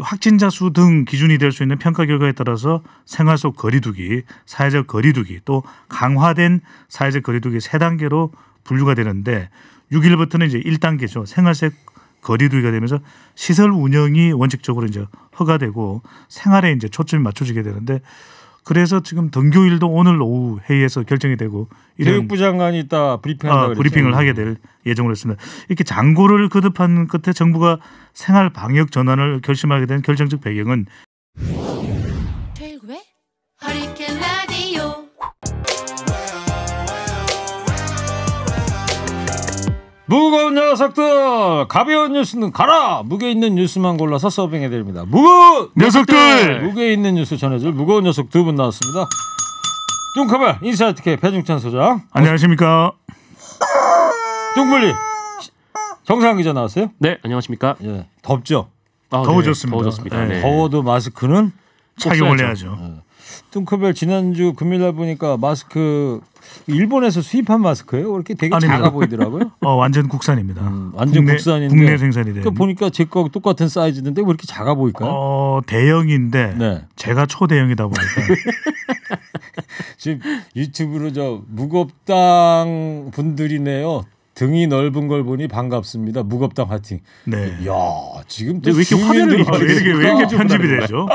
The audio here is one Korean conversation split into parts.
확진자 수 등 기준이 될 수 있는 평가 결과에 따라서 생활 속 거리두기, 사회적 거리두기 또 강화된 사회적 거리두기 세 단계로 분류가 되는데 6일부터는 이제 1단계죠. 생활색 거리두기가 되면서 시설 운영이 원칙적으로 이제 허가되고 생활에 이제 초점이 맞춰지게 되는데 그래서 지금 등교일도 오늘 오후 회의에서 결정이 되고 교육부 장관이 이따 브리핑을 하게 될 예정으로 있습니다. 이렇게 장고를 거듭한 끝에 정부가 생활 방역 전환을 결심하게 된 결정적 배경은 최일구의 허리케인 라디오. 무거운 녀석들, 가벼운 뉴스는 가라. 무게 있는 뉴스만 골라서 서빙해드립니다. 무거운 녀석들, 무게 있는 뉴스 전해줄 무거운 녀석 두 분 나왔습니다. 뚱커벨 인사이트K 배종찬 소장, 안녕하십니까. 뚱블리 정상근 기자 나왔어요. 네, 안녕하십니까. 예, 덥죠. 더워졌습니다. 더워졌습니다. 네. 더워도 마스크는 착용을 해야죠. 네. 뚱커벨 지난주 금요일날 보니까 마스크 일본에서 수입한 마스크예요. 이렇게 되게 아닙니다. 작아 보이더라고요. 완전 국산입니다. 완전 국산인데 국내 생산이 돼요. 보니까 제 거하고 똑같은 사이즈인데 왜 이렇게 작아 보일까요? 대형인데 네. 제가 초대형이다 보니까 지금 유튜브로 저 무겁당 분들이네요. 등이 넓은 걸 보니 반갑습니다. 무겁당 화팅. 네. 야, 지금 또 왜 이렇게 화면을 왜 이렇게 편집이 되죠?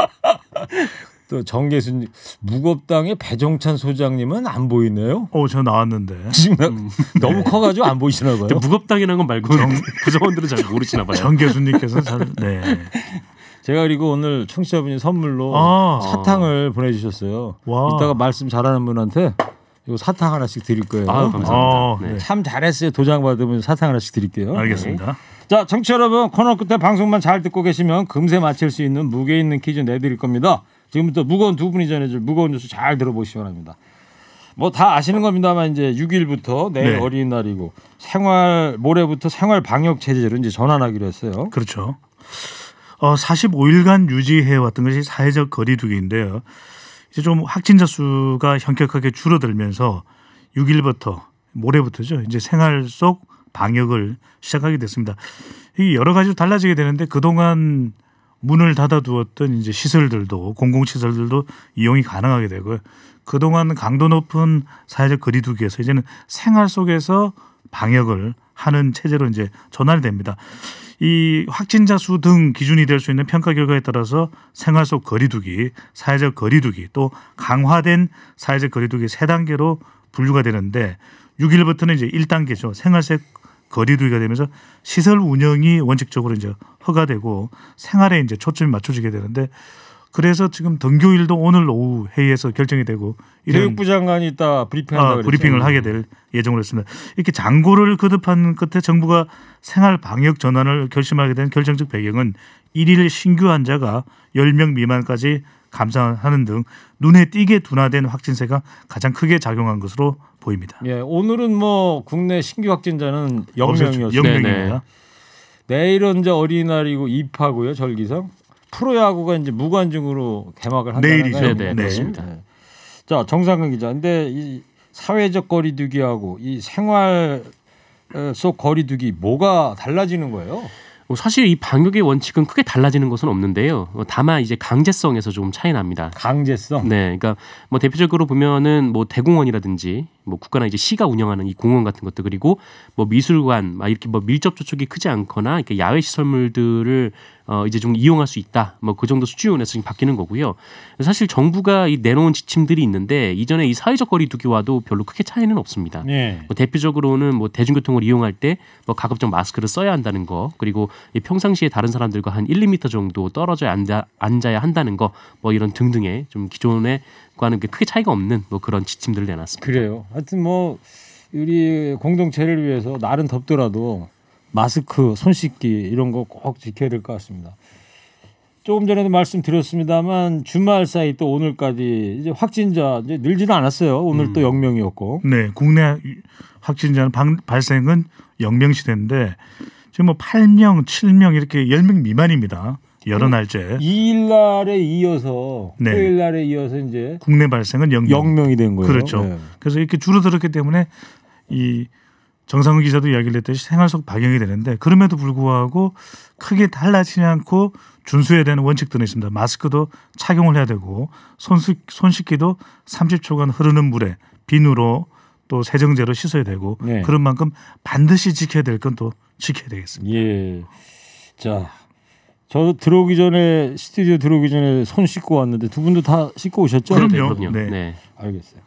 또 정계수님, 무겁당의 배종찬 소장님은 안 보이네요. 저 나왔는데 지금 너무 커가지고 안 보이시나 봐요. 무겁당이라는 건 말고 부정원들은 잘 모르시나 봐요. 정계수님께서 잘. 네. 제가 그리고 오늘 청취자분이 선물로 사탕을 보내주셨어요. 와. 이따가 말씀 잘하는 분한테 이거 사탕 하나씩 드릴 거예요. 감사합니다. 네. 참 잘했어요. 도장 받으면 사탕 하나씩 드릴게요. 알겠습니다. 네. 자, 청취자 여러분, 코너 끝에 방송만 잘 듣고 계시면 금세 맞힐 수 있는 무게 있는 퀴즈 내드릴 겁니다. 지금부터 무거운 두 분이 전해줄 무거운 뉴스 잘 들어보시기 바랍니다. 뭐 다 아시는 겁니다만 이제 6일부터 내일 네. 어린이날이고 모레부터 생활 방역 체제로 이제 전환하기로 했어요. 그렇죠. 45일간 유지해왔던 것이 사회적 거리두기인데요. 이제 좀 확진자 수가 현격하게 줄어들면서 6일부터 모레부터죠. 이제 생활 속 방역을 시작하게 됐습니다. 이 여러 가지로 달라지게 되는데 그동안 문을 닫아두었던 이제 시설들도 공공시설들도 이용이 가능하게 되고요. 그동안 강도 높은 사회적 거리두기에서 이제는 생활 속에서 방역을 하는 체제로 이제 전환이 됩니다. 이 확진자 수 등 기준이 될 수 있는 평가 결과에 따라서 생활 속 거리두기, 사회적 거리두기 또 강화된 사회적 거리두기 세 단계로 분류가 되는데 6일부터는 이제 1단계죠. 생활색 거리두기가 되면서 시설 운영이 원칙적으로 이제 허가되고 생활에 이제 초점이 맞춰지게 되는데 그래서 지금 등교일도 오늘 오후 회의에서 결정이 되고 교육부 장관이 이따 브리핑을 하게 될 예정으로 있습니다. 이렇게 장고를 거듭한 끝에 정부가 생활 방역 전환을 결심하게 된 결정적 배경은 1일 신규 환자가 10명 미만까지 감소하는 등 눈에 띄게 둔화된 확진세가 가장 크게 작용한 것으로 보입니다. 예, 오늘은 뭐 국내 신규 확진자는 0명입니다. 내일은 이제 어린이날이고 입하고요, 절기상 프로야구가 이제 무관중으로 개막을 한다는 내일이죠. 네, 그렇습니다. 네. 자, 정상근 기자, 근데 이 사회적 거리두기하고 이 생활 속 거리두기 뭐가 달라지는 거예요? 사실 이 방역의 원칙은 크게 달라지는 것은 없는데요. 다만 이제 강제성에서 좀 차이 납니다. 강제성? 네, 그러니까 뭐 대표적으로 보면은 뭐 대공원이라든지 뭐 국가나 이제 시가 운영하는 이 공원 같은 것들 그리고 뭐 미술관 막 이렇게 뭐 밀접 접촉이 크지 않거나 이렇게 야외 시설물들을 이제 좀 이용할 수 있다. 뭐 그 정도 수준에서 지금 바뀌는 거고요. 사실 정부가 이 내놓은 지침들이 있는데 이전에 이 사회적 거리두기와도 별로 크게 차이는 없습니다. 네. 뭐 대표적으로는 뭐 대중교통을 이용할 때 뭐 가급적 마스크를 써야 한다는 거 그리고 평상시에 다른 사람들과 한 1~2m 정도 떨어져 앉아야 한다는 거 뭐 이런 등등의 좀 기존과는 크게 차이가 없는 뭐 그런 지침들을 내놨습니다. 그래요. 하여튼 뭐 우리 공동체를 위해서 날은 덥더라도 마스크, 손 씻기 이런 거 꼭 지켜야 될 것 같습니다. 조금 전에도 말씀드렸습니다만 주말 사이 또 오늘까지 이제 확진자 이제 늘지는 않았어요. 오늘 또 0명이었고. 네, 국내 확진자는 발생은 0명시대인데 지금 뭐 8명, 7명 이렇게 10명 미만입니다. 여러 날째. 2일 날에 이어서 토요일 날에 이어서 이제 국내 발생은 0명이 된 거예요. 그렇죠. 네. 그래서 이렇게 줄어들었기 때문에 이 정상근 기자도 이야기를 했듯이 생활 속 박영이 되는데 그럼에도 불구하고 크게 달라지지 않고 준수해야 되는 원칙들은 있습니다. 마스크도 착용을 해야 되고 손 씻기도 30초간 흐르는 물에 비누로 또 세정제로 씻어야 되고 네. 그런 만큼 반드시 지켜야 될 건 또 지켜야 되겠습니다. 예. 자, 저도 들어오기 전에 스튜디오 들어오기 전에 손 씻고 왔는데 두 분도 다 씻고 오셨죠? 그럼요. 네. 네. 알겠어요.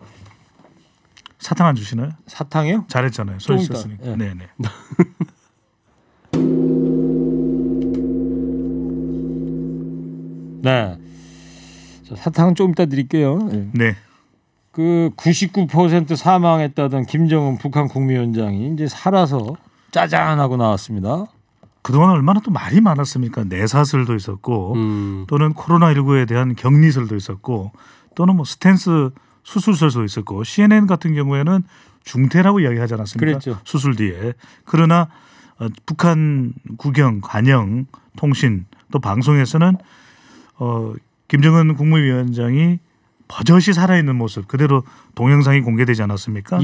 사탕 안 주시나요? 사탕이요? 잘했잖아요. 손 씻었으니까. 예. 네네. 네. 자, 사탕 좀 이따 드릴게요. 네. 네. 그 99% 사망했다던 김정은 북한 국무위원장이 이제 살아서 짜잔하고 나왔습니다. 그동안 얼마나 또 말이 많았습니까? 내사설도 있었고 또는 코로나19에 대한 격리설도 있었고 또는 뭐 스탠스 수술설도 있었고 CNN 같은 경우에는 중퇴라고 이야기하지 않았습니까? 그랬죠. 수술 뒤에. 그러나 북한 국영, 관영, 통신 또 방송에서는 김정은 국무위원장이 버젓이 살아있는 모습 그대로 동영상이 공개되지 않았습니까?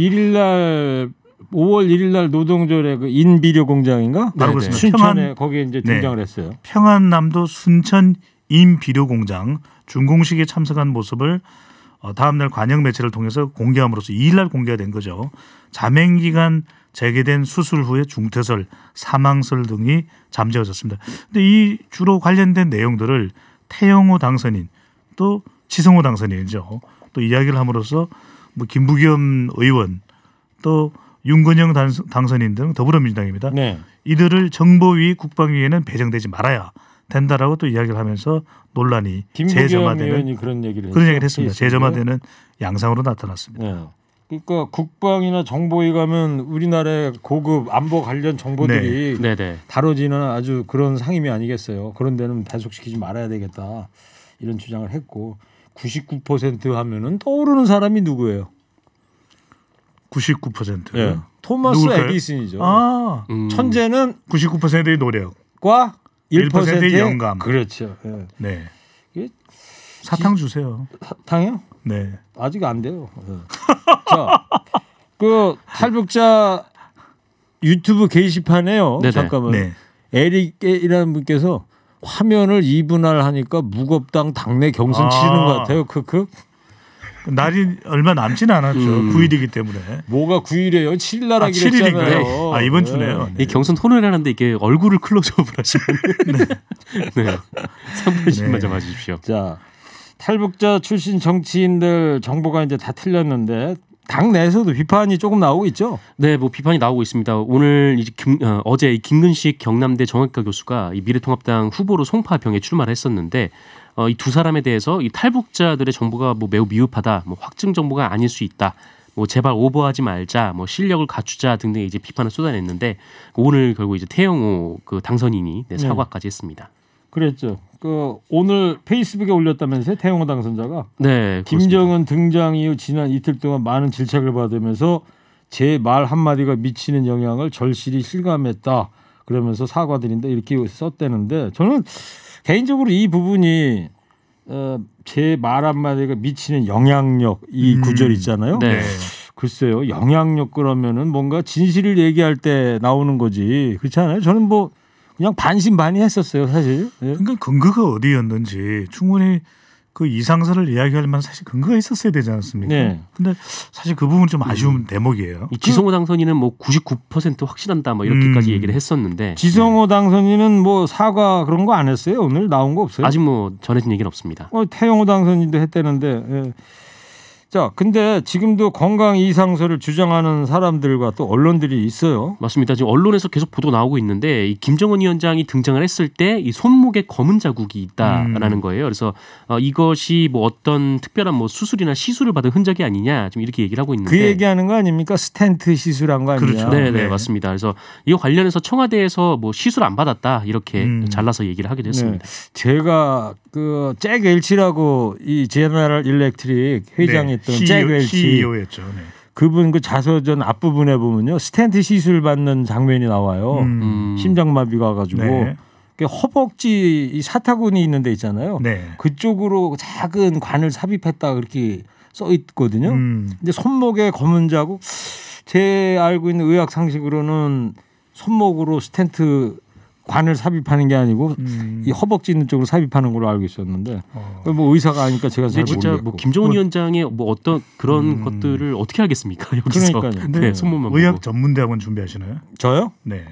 5월 1일 날 노동절에 그 인비료 공장인가? 바로 그렇습니다. 순천에 거기에 이제 등장을 했어요. 평안남도 순천 인비료 공장 준공식에 참석한 모습을 다음 날 관영 매체를 통해서 공개함으로써 2일 날 공개가 된 거죠. 잠행 기간 재개된 수술 후의 중퇴설, 사망설 등이 잠재워졌습니다. 그런데 이 주로 관련된 내용들을 태영호 당선인 또 지성호 당선인이죠. 또 이야기를 함으로써 뭐 김부겸 의원 또 윤건영 당선인 등 더불어민주당입니다. 네. 이들을 정보위 국방위에는 배정되지 말아야 된다라고 또 이야기를 하면서 논란이 재점화되는 그런 얘기를 했습니다. 재점화되는 양상으로 나타났습니다. 네. 그러니까 국방이나 정보위 가면 우리나라의 고급 안보 관련 정보들이 네. 다뤄지는 아주 그런 상임이 아니겠어요. 그런 데는 단속시키지 말아야 되겠다 이런 주장을 했고 99% 하면은 떠오르는 사람이 누구예요? 99%. 예. 토마스 누굴까요? 에디슨이죠. 아, 천재는 99%의 노력과 1%의 영감. 그렇죠. 예. 네. 사탕 주세요. 사탕이요? 네. 아직 안 돼요. 네. 자, 그 탈북자 유튜브 게시판에요. 네네. 잠깐만. 네. 에릭이라는 분께서 화면을 이분할하니까 무겁당 당내 경선 치르는 것 같아요. 크크. 날이 얼마 남지는 않았죠. 9일이기 때문에. 뭐가 9일이에요? 7일 날하기로 했잖아요. 아, 이번 주네요. 네. 이 경선 토론을 하는데 이게 얼굴을 클로즈업을 하시면 네. 네. 3분씩만 잡아주십시오. 자, 탈북자 출신 정치인들 정보가 이제 다 틀렸는데 당 내에서도 비판이 조금 나오고 있죠. 네, 뭐 비판이 나오고 있습니다. 오늘 이제 어제 김근식 경남대 정학과 교수가 이 미래통합당 후보로 송파병에 출마를 했었는데 이 두 사람에 대해서 이 탈북자들의 정보가 뭐 매우 미흡하다, 뭐 확증 정보가 아닐 수 있다, 뭐 제발 오버하지 말자, 뭐 실력을 갖추자 등등의 이제 비판을 쏟아냈는데 오늘 결국 이제 태영호 그 당선인이 네, 사과까지 했습니다. 그랬죠. 그 오늘 페이스북에 올렸다면서요, 태영호 당선자가? 네. 김정은 그렇습니다. 등장 이후 지난 이틀 동안 많은 질책을 받으면서 제 말 한마디가 미치는 영향을 절실히 실감했다. 그러면서 사과드린다 이렇게 썼대는데 저는 개인적으로 이 부분이 제 말 한마디가 미치는 영향력 이 구절 있잖아요. 네. 글쎄요. 영향력 그러면은 뭔가 진실을 얘기할 때 나오는 거지. 그렇지 않아요? 저는 뭐 그냥 반신반의했었어요. 사실. 예. 그러니까 근거가 어디였는지 충분히 그 이상설을 이야기할 만한 사실 근거가 있었어야 되지 않습니까? 네. 근데 사실 그 부분 좀 아쉬운 대목이에요. 이 지성호 당선인은 뭐 99% 확실한다 뭐 이렇게까지 얘기를 했었는데 지성호 당선인은 뭐 사과 그런 거 안 했어요? 오늘 나온 거 없어요? 아직 뭐 전해진 얘기는 없습니다. 태영호 당선인도 했다는데 예. 자, 근데 지금도 건강 이상설을 주장하는 사람들과 또 언론들이 있어요. 맞습니다. 지금 언론에서 계속 보도 나오고 있는데 이 김정은 위원장이 등장을 했을 때 이 손목에 검은 자국이 있다라는 거예요. 그래서 이것이 뭐 어떤 특별한 뭐 수술이나 시술을 받은 흔적이 아니냐 지금 이렇게 얘기를 하고 있는데 그 얘기하는 거 아닙니까? 스탠트 시술한 거 아니냐? 그렇죠. 네네 네. 맞습니다. 그래서 이거 관련해서 청와대에서 뭐 시술 안 받았다 이렇게 잘라서 얘기를 하기도 했습니다. 네. 제가 그 잭 웰치라고 이 제너럴 일렉트릭 회장이 네. CEO였죠. 네. 그분 그 자서전 앞부분에 보면요 스탠트 시술 받는 장면이 나와요. 심장마비가 와가지고 네. 허벅지 이 사타구니 있는 데 있잖아요. 네. 그쪽으로 작은 관을 삽입했다 그렇게 써 있거든요. 근데 손목에 검은 자국 제 알고 있는 의학 상식으로는 손목으로 스텐트 관을 삽입하는 게 아니고 이 허벅지 있는 쪽으로 삽입하는 걸로 알고 있었는데 뭐 의사가 아니까 제가 잘 진짜 모르겠고. 뭐 김종인 위원장의 뭐 어떤 그런 것들을 어떻게 알겠습니까 여기서? 그러니까요. 네, 손목만 의학 보고. 전문대학원 준비하시나요? 저요? 네.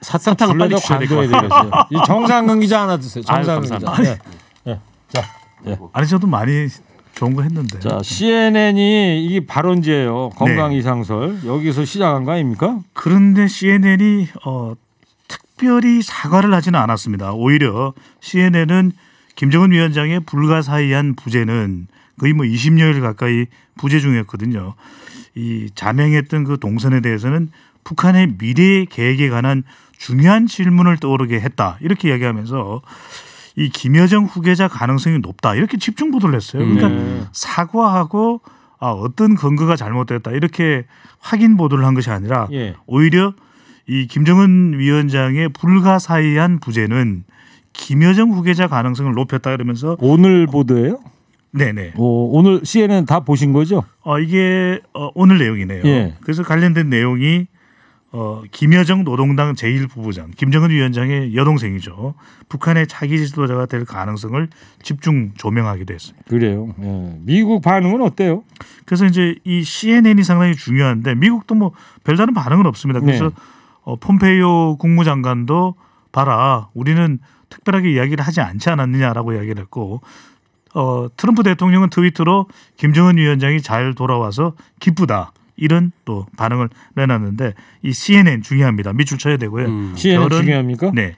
사탕 빨리 관둬야 되겠어요. 이 정상근 기자 하나 드세요. 정상근 기자. 아니, 네. 네. 자, 네. 아니 저도 많이 좋은 거 했는데. 자, CNN이 이게 발언지예요. 건강 이상설. 네. 여기서 시작한 거 아닙니까? 그런데 CNN이 특별히 사과를 하지는 않았습니다. 오히려 CNN은 김정은 위원장의 불가사의한 부재는 거의 뭐 20여일 가까이 부재 중이었거든요. 이 자명했던 그 동선에 대해서는 북한의 미래 계획에 관한 중요한 질문을 떠오르게 했다 이렇게 이야기하면서 이 김여정 후계자 가능성이 높다 이렇게 집중 보도를 했어요. 그러니까 사과하고 어떤 근거가 잘못됐다 이렇게 확인 보도를 한 것이 아니라 오히려 이 김정은 위원장의 불가사의한 부재는 김여정 후계자 가능성을 높였다 이러면서 오늘 보도예요? 네네. 오늘 CNN 다 보신 거죠? 이게 오늘 내용이네요. 예. 그래서 관련된 내용이 김여정 노동당 제1부부장 김정은 위원장의 여동생이죠. 북한의 차기 지도자가 될 가능성을 집중 조명하기도 했습니다. 그래요. 예. 미국 반응은 어때요? 그래서 이제 이 CNN이 상당히 중요한데 미국도 뭐 별다른 반응은 없습니다. 그래서 네. 폼페이오 국무장관도 봐라 우리는 특별하게 이야기를 하지 않지 않았느냐라고 이야기를 했고 트럼프 대통령은 트위터로 김정은 위원장이 잘 돌아와서 기쁘다. 이런 또 반응을 내놨는데 이 CNN 중요합니다. 밑줄 쳐야 되고요. CNN 중요합니까? 네.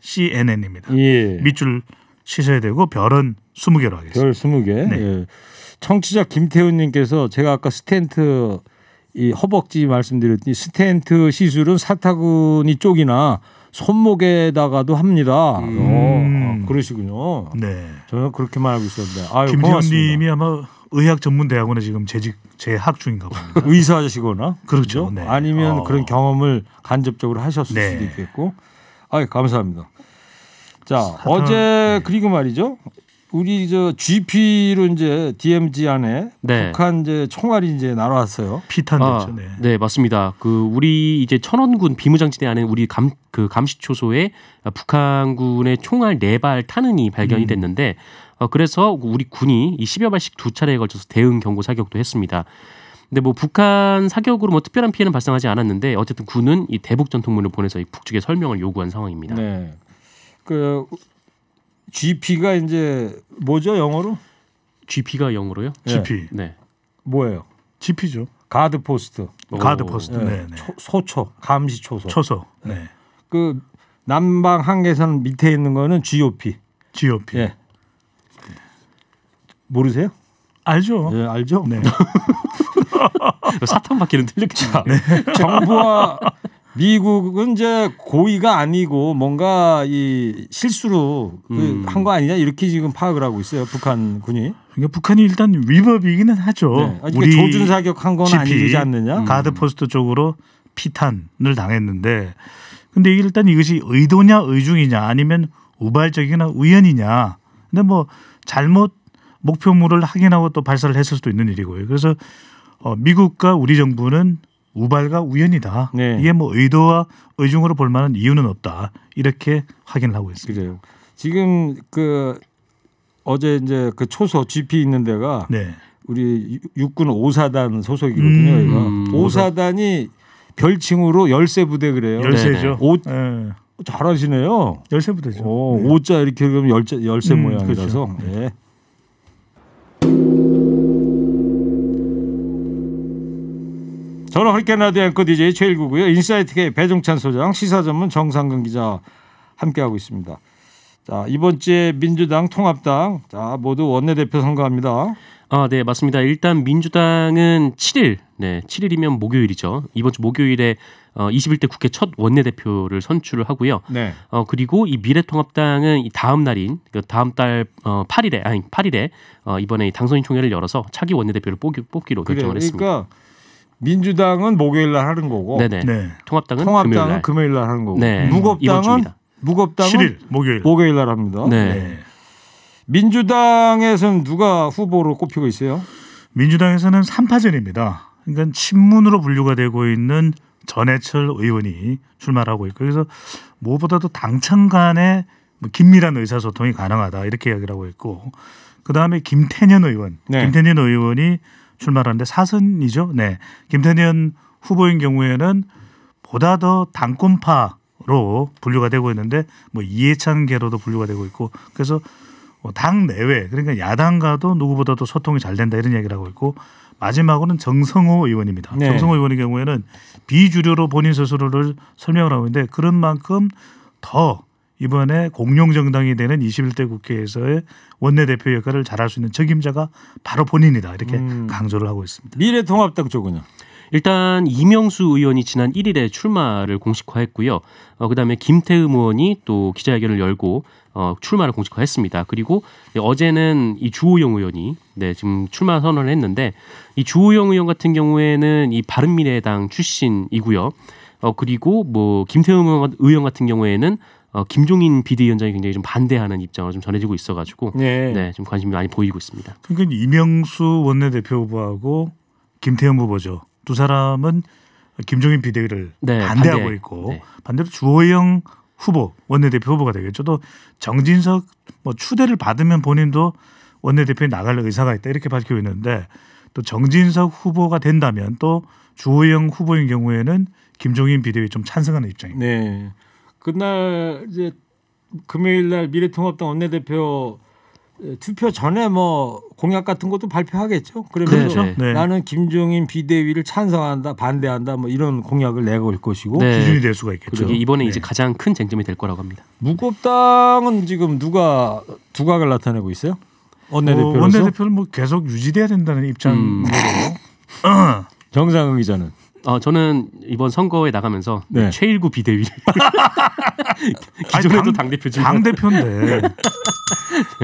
CNN입니다. 예. 밑줄 치셔야 되고 별은 20개로 하겠습니다. 별 20개. 네. 예. 청취자 김태훈 님께서 제가 아까 스텐트 이 허벅지 말씀드렸더니 스텐트 시술은 사타구니 쪽이나 손목에다가도 합니다. 그러시군요. 네. 저는 그렇게만 알고 있었는데. 김태훈 님이 아마 의학 전문 대학원에 지금 재학 중인가 봅니다. 의사시거나 그렇죠. 네. 아니면 그런 경험을 간접적으로 하셨을 네. 수도 있겠고. 아, 감사합니다. 자, 어제 그리고 말이죠. 우리 저 GP로 이제 DMZ 안에 네. 북한 이제 총알이 이제 날아왔어요. 피탄됐죠. 네. 네, 맞습니다. 그 우리 이제 천원군 비무장지대 안에 우리 감시초소에 북한군의 총알 4발 탄흔이 발견이 됐는데. 그래서 우리 군이 10여 발씩 2차례에 걸쳐서 대응 경고 사격도 했습니다. 근데 뭐 북한 사격으로 뭐 특별한 피해는 발생하지 않았는데 어쨌든 군은 이 대북 전통문을 보내서 이 북측에 설명을 요구한 상황입니다. 네. 그 GP가 이제 뭐죠 영어로? GP가 영어로요? GP. 네. 뭐예요? GP죠. 가드 포스트. 가드 포스트. 네. 네. 소초 감시 초소. 초소. 네. 네. 그 남방 한계선 밑에 있는 거는 GOP. GOP. 네. 모르세요? 알죠. 예, 알죠. 네. 사탄 바퀴는 틀렸죠. 네. 정부와 미국은 이제 고의가 아니고 뭔가 이 실수로 한 거 아니냐 이렇게 지금 파악을 하고 있어요. 북한 군이. 그러니까 북한이 일단 위법이기는 하죠. 네. 아니, 우리 조준 사격한 건 아니지 않느냐. 가드 포스트 쪽으로 피탄을 당했는데, 근데 일단 이것이 의도냐 의중이냐 아니면 우발적이나 우연이냐. 근데 뭐 잘못 목표물을 확인하고 또 발사를 했을 수도 있는 일이고요. 그래서 미국과 우리 정부는 우발과 우연이다. 네. 이게 뭐 의도와 의중으로 볼 만한 이유는 없다. 이렇게 확인을 하고 있습니다. 그래요. 지금 그 어제 이제 그 초소 GP 있는 데가 네. 우리 육군 오사단 소속이거든요. 오사단이 별칭으로 열세 부대 그래요. 열세죠. 네. 잘하시네요. 열세 부대죠. 네. 5자 이렇게 그러면 열세 모양이라서. 그렇죠. 네. 저는 허리케인 라디오 앵커 DJ 최일구고요. 인사이트계 배종찬 소장, 시사전문 정상근 기자 함께하고 있습니다. 자, 이번 주에 민주당, 통합당 자 모두 원내대표 선거합니다. 아, 네, 맞습니다. 일단 민주당은 7일, 네, 7일이면 목요일이죠. 이번 주 목요일에 21대 국회 첫 원내대표를 선출을 하고요. 네. 그리고 이 미래통합당은 이 다음 날인 다음 달 8일에 이번에 당선인 총회를 열어서 차기 원내대표를 뽑기로 결정을 했습니다. 그러니까 민주당은 목요일 날 하는 거고, 네네. 네. 통합당은 금요일 날 하는 거고, 네. 무겁당은 7일 목요일 날 합니다. 네. 네. 민주당에서는 누가 후보로 꼽히고 있어요? 민주당에서는 3파전입니다. 그러니까 친문으로 분류가 되고 있는 전해철 의원이 출마하고 있고, 그래서 무엇보다도 당청 간의 긴밀한 의사소통이 가능하다 이렇게 이야기를 하고 있고, 그다음에 김태년 의원, 네. 김태년 의원이 출마하는데 사선이죠. 네, 김태년 후보인 경우에는 보다 더 당권파로 분류가 되고 있는데 뭐 이해찬계로도 분류가 되고 있고, 그래서 당 내외, 그러니까 야당과도 누구보다도 소통이 잘 된다 이런 얘기를 하고 있고, 마지막으로는 정성호 의원입니다. 네. 정성호 의원의 경우에는 비주류로 본인 스스로를 설명을 하고 있는데, 그런 만큼 더 이번에 공룡정당이 되는 21대 국회에서의 원내대표 역할을 잘할 수 있는 책임자가 바로 본인이다 이렇게 강조를 하고 있습니다. 미래통합당 쪽은요? 일단 이명수 의원이 지난 1일에 출마를 공식화했고요. 그다음에 김태흠 의원이 또 기자회견을 열고 출마를 공식화했습니다. 그리고 어제는 이 주호영 의원이 지금 출마 선언을 했는데, 이 주호영 의원 같은 경우에는 이 바른미래당 출신이고요. 그리고 뭐 김태흠 의원 같은 경우에는 김종인 비대위원장이 굉장히 좀 반대하는 입장으로 좀 전해지고 있어가지고 네. 네, 좀 관심이 많이 보이고 있습니다. 그러니까 이명수 원내대표 후보하고 김태흠 후보죠. 두 사람은 김종인 비대위를 네, 반대하고 있고 네. 반대로 주호영 후보 원내대표 후보가 되겠죠. 또 정진석 뭐 추대를 받으면 본인도 원내대표에 나갈 의사가 있다 이렇게 밝히고 있는데, 또 정진석 후보가 된다면 또 주호영 후보인 경우에는 김종인 비대위에 좀 찬성하는 입장입니다. 네. 그날 이제 금요일 날 미래통합당 원내대표 투표 전에 뭐 공약 같은 것도 발표하겠죠. 그러면서 그렇죠? 네. 나는 김종인 비대위를 찬성한다, 반대한다, 뭐 이런 공약을 내고 올 것이고 네. 기준이 될 수가 있겠죠. 그게 이번에 네. 이제 가장 큰 쟁점이 될 거라고 합니다. 무겁당은 지금 누가 두각을 나타내고 있어요? 원내대표로서 원내대표를 뭐 계속 유지돼야 된다는 입장으로. 정상근 기자는? 저는 이번 선거에 나가면서 네. 최일구 비대위. 기존에도 당대표지만 당대표인데.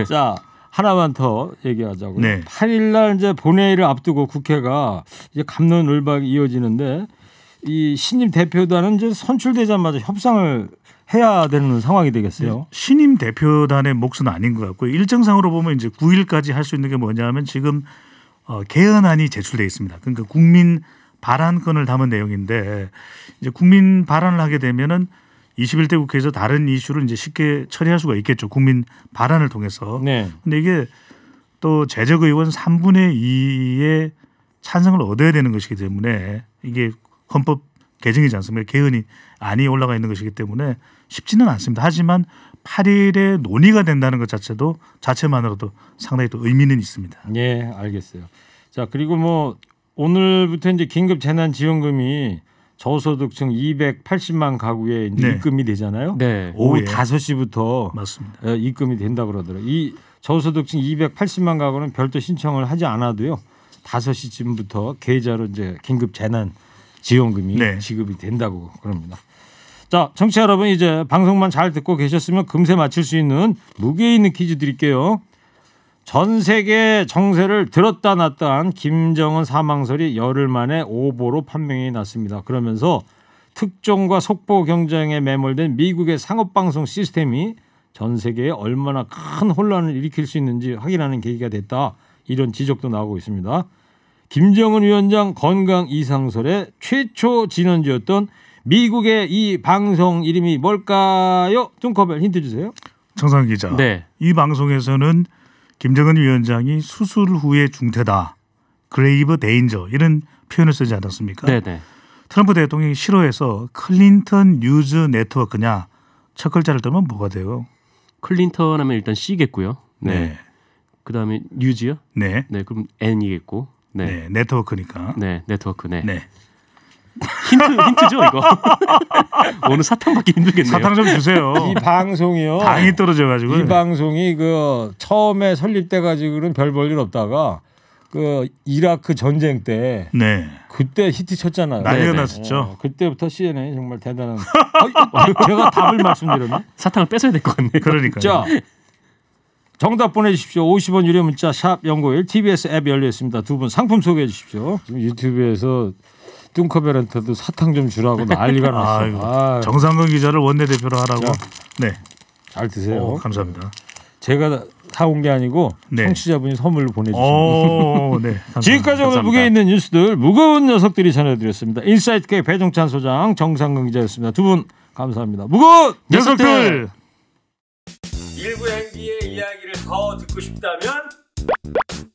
자, 하나만 더 얘기하자고요. 네. 8일 날 이제 본회의를 앞두고 국회가 이제 갑론을박이 이어지는데, 이 신임 대표단은 이제 선출되자마자 협상을 해야 되는 상황이 되겠어요. 네. 신임 대표단의 몫은 아닌 것 같고요. 일정상으로 보면 이제 9일까지 할 수 있는 게 뭐냐면 지금 개헌안이 제출돼 있습니다. 그러니까 국민 발언권을 담은 내용인데, 이제 국민 발언을 하게 되면은 21대 국회에서 다른 이슈를 이제 쉽게 처리할 수가 있겠죠. 국민 발언을 통해서. 네. 근데 이게 또 재적 의원 3분의 2의 찬성을 얻어야 되는 것이기 때문에, 이게 헌법 개정이지 않습니까? 개헌이 안이 올라가 있는 것이기 때문에 쉽지는 않습니다. 하지만 8일에 논의가 된다는 것 자체도 자체만으로도 상당히 또 의미는 있습니다. 네, 알겠어요. 자, 그리고 뭐 오늘부터 이제 긴급 재난 지원금이 저소득층 280만 가구에 이제 네. 입금이 되잖아요. 네. 오후 예. 5시부터 맞습니다. 입금이 된다 그러더라고요. 이 저소득층 280만 가구는 별도 신청을 하지 않아도요. 5시쯤부터 계좌로 이제 긴급 재난 지원금이 네. 지급이 된다고 그럽니다. 자, 청취자 여러분, 이제 방송만 잘 듣고 계셨으면 금세 맞힐 수 있는 무게 있는 퀴즈 드릴게요. 전 세계 정세를 들었다 놨다 한 김정은 사망설이 열흘 만에 오보로 판명이 났습니다. 그러면서 특종과 속보 경쟁에 매몰된 미국의 상업방송 시스템이 전 세계에 얼마나 큰 혼란을 일으킬 수 있는지 확인하는 계기가 됐다, 이런 지적도 나오고 있습니다. 김정은 위원장 건강 이상설의 최초 진원지였던 미국의 이 방송 이름이 뭘까요? 뚱커벨 힌트 주세요. 정상 기자. 네. 이 방송에서는 김정은 위원장이 수술 후의 중태다, 그레이브 데인저, 이런 표현을 쓰지 않았습니까? 네네. 트럼프 대통령이 싫어해서 클린턴 뉴즈 네트워크냐, 첫 글자를 들면 뭐가 돼요? 클린턴 하면 일단 C겠고요. 네. 네. 그다음에 뉴즈요? 네. 네, 그럼 N이겠고. 네. 네, 네트워크니까. 네, 네트워크. 네. 네. 힌트죠 이거. 오늘 사탕 받기 힘들겠네요. 사탕 좀 주세요. 이 방송이요. 당이 떨어져가지고. 이 방송이 그 처음에 설립돼가지고는 별 볼 일 없다가 그 이라크 전쟁 때. 네. 그때 히트 쳤잖아요. 난리가 났었죠. 그때부터 CNN이 정말 대단한. 제가 답을 말씀드렸나? 사탕을 뺏어야 될 것 같네요. 그러니까. 자, 정답 보내주십시오. 50원 유료 문자 샵 091 TBS 앱 열려 있습니다. 두 분 상품 소개해 주십시오. 지금 유튜브에서. 뚱커벨한테도 사탕 좀 주라고 난리가 났어요. 정상근 기자를 원내대표로 하라고. 자, 네, 잘 드세요. 감사합니다. 제가 사온 게 아니고 네. 청취자분이 선물로 보내주셨습니다. 네. 지금까지 오늘 무게 있는 뉴스들 무거운 녀석들이 전해드렸습니다. 인사이트K 배종찬 소장, 정상근 기자였습니다. 두 분 감사합니다. 무거운 녀석들. 1부 MB의 이야기를 더 듣고 싶다면